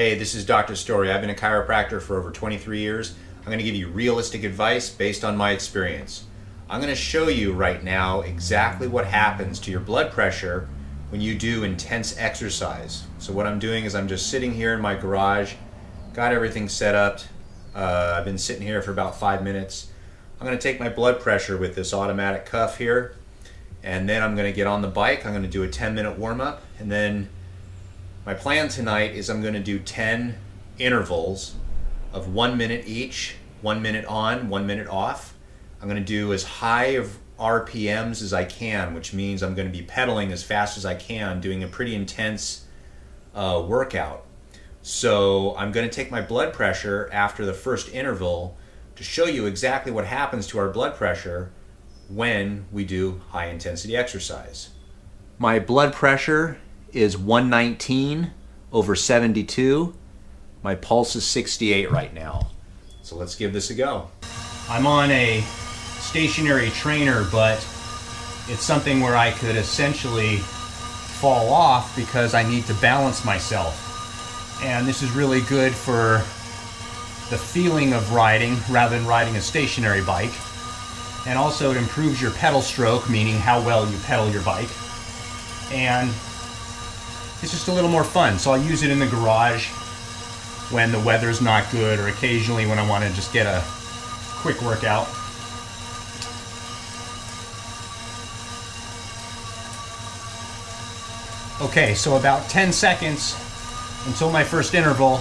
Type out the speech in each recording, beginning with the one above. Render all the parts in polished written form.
hey, this is Dr. Story. I've been a chiropractor for over 23 years. I'm going to give you realistic advice based on my experience. I'm going to show you right now exactly what happens to your blood pressure when you do intense exercise. So what I'm doing is I'm just sitting here in my garage, got everything set up. I've been sitting here for about 5 minutes. I'm going to take my blood pressure with this automatic cuff here, and then I'm going to get on the bike. I'm going to do a 10-minute warm-up, and then my plan tonight is I'm going to do 10 intervals of 1 minute each, 1 minute on, 1 minute off. I'm going to do as high of RPMs as I can, which means I'm going to be pedaling as fast as I can, doing a pretty intense workout. So I'm going to take my blood pressure after the first interval to show you exactly what happens to our blood pressure when we do high intensity exercise. My blood pressure is 119 over 72. My pulse is 68 right now. So let's give this a go. I'm on a stationary trainer, but it's something where I could essentially fall off because I need to balance myself. And this is really good for the feeling of riding rather than riding a stationary bike. And also it improves your pedal stroke, meaning how well you pedal your bike. And it's just a little more fun. So I'll use it in the garage when the weather's not good, or occasionally when I want to just get a quick workout. Okay, so about 10 seconds until my first interval.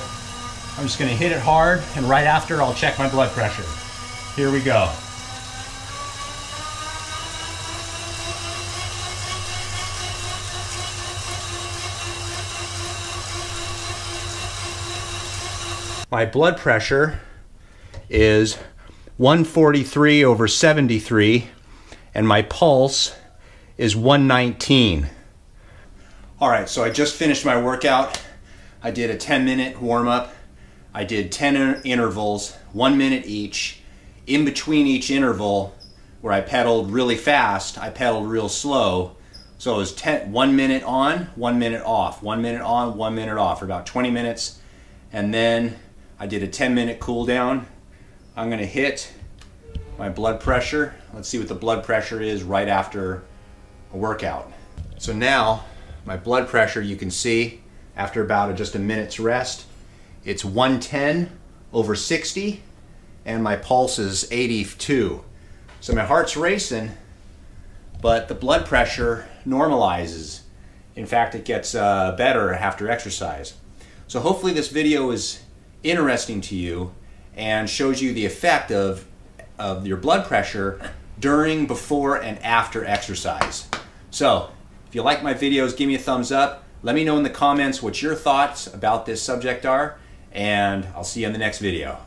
I'm just going to hit it hard, and right after I'll check my blood pressure. Here we go. My blood pressure is 143 over 73, and my pulse is 119. All right, so I just finished my workout. I did a 10-minute warm-up. I did 10 intervals, 1 minute each. In between each interval, where I pedaled really fast, I pedaled real slow. So it was 1 minute on, 1 minute off, 1 minute on, 1 minute off for about 20 minutes. And then I did a 10-minute cool down. I'm gonna hit my blood pressure. Let's see what the blood pressure is right after a workout. So now my blood pressure, you can see, after about just a minute's rest, it's 110 over 60, and my pulse is 82. So my heart's racing, but the blood pressure normalizes. In fact, it gets better after exercise. So hopefully this video is interesting to you and shows you the effect of your blood pressure during, before, and after exercise. So if you like my videos, give me a thumbs up. Let me know in the comments what your thoughts about this subject are, and I'll see you in the next video.